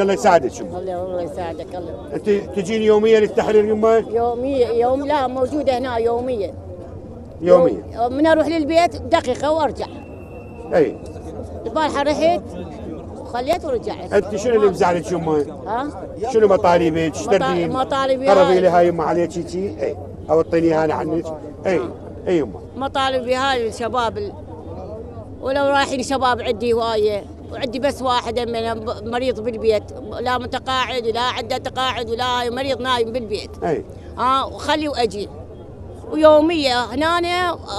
الله يساعدك. الله يساعدك. الله انت تجين يوميا للتحرير يمك؟ يوميا يوم لا موجوده هنا يوميا. يوميا من اروح للبيت دقيقه وارجع. اي البارحه رحت وخليت ورجعت. انت شنو اللي مزعلك يمك؟ ها؟ شنو مطالبك؟ ايش تردين؟ مطالبي قربي لي هاي يمه عليك هيجي اي او اعطينيها انا عنك. اي يمه مطالبي هاي الشباب ولو رايحين شباب عندي هوايه وعندي بس واحد مريض بالبيت لا متقاعد ولا عنده تقاعد ولا مريض نايم بالبيت. اي وخلي واجي ويوميه هنا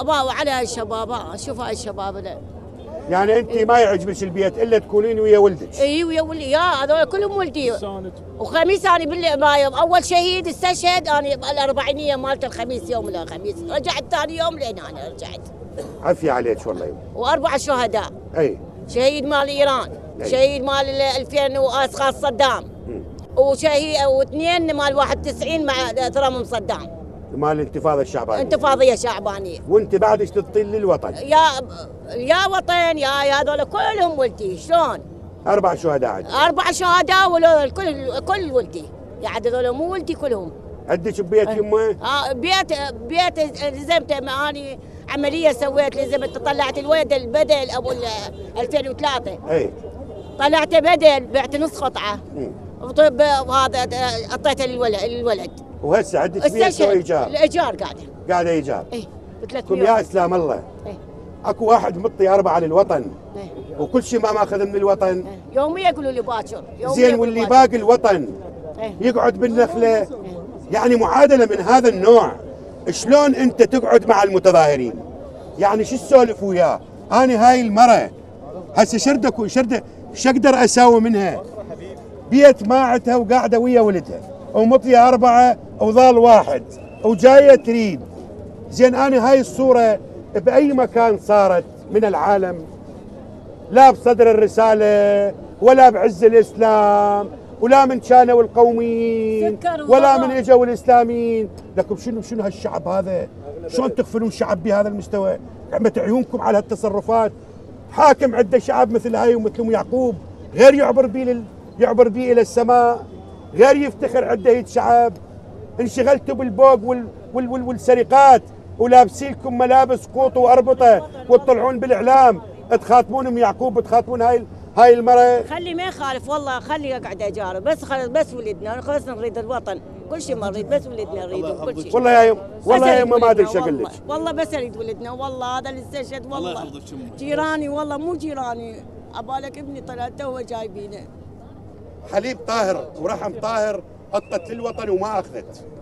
اباوع على الشباب شوف هاي الشباب لا. يعني انت ما يعجبك البيت الا تكونين ويا ولدك؟ اي ويا ولدي يا هذول كلهم ولدي. وخميس انا بالله اول شهيد استشهد انا الاربعينيه مالت الخميس يوم الخميس رجعت ثاني يوم لين انا رجعت. عافيه عليك والله يوم. واربع شهداء. اي شهيد مال ايران، شهيد مال 2000 واشخاص صدام، وشهيد واثنين مال 91 مع ترامب صدام. مال الانتفاضه الشعبانيه. انتفاضيه شعبانيه. وانت بعدك تطين للوطن. يا وطن يا هذول كلهم ولدي شلون؟ اربع شهداء عندك. اربع شهداء وهذول كل ولدي، يعني هذول مو ولدي كلهم. عندك ببيت يمه؟ بيت لزمته معاني عمليه سويت لزمت طلعت الولد البدل ابو 2003. اي طلعته بدل بعت نص قطعه. وطب هذا اعطيته للولد. وهسه عندك بيت ايجار؟ الايجار قاعده ايجار. اي ب 300. يا اسلام الله. اي اكو واحد مطي اربعه للوطن. اي وكل شيء ما ماخذ من الوطن. يوميا يقولوا لي باكر. زين واللي باقي الوطن يقعد بالنخله يعني معادله من هذا النوع. شلون انت تقعد مع المتظاهرين؟ يعني شو تسولف وياه؟ انا هاي المره هسه شردك شو اقدر اساوي منها؟ بيت ما عندها وقاعده ويا ولدها ومطيه اربعه وظال واحد وجايه تريد. زين انا هاي الصوره باي مكان صارت من العالم لا بصدر الرساله ولا بعز الاسلام ولا من كانوا القوميين ولا من اجوا الاسلاميين. لكم شنو هالشعب هذا؟ شلون تغفلون شعب بهذا المستوى؟ عمت عيونكم على هالتصرفات. حاكم عنده شعب مثل هاي ومثل ام يعقوب غير يعبر بيه الى السماء، غير يفتخر عنده هيك شعب. انشغلتوا بالبوق والسرقات ولابسين لكم ملابس قوط واربطه وتطلعون بالاعلام تخاطبون ام يعقوب وتخاطبون هاي المرأة. خلي ما يخالف والله خلي اقعد اجاره بس ولدنا خلص نريد الوطن كل شيء ما نريد بس ولدنا نريد كل شيء. والله يا يوم والله يا ما ادري ايش اقول لك. والله بس اريد ولدنا والله هذا اللي استشهد والله جيراني والله مو جيراني عبالك ابني طلع توه جايبينه. حليب طاهر ورحم طاهر حطت للوطن وما اخذت.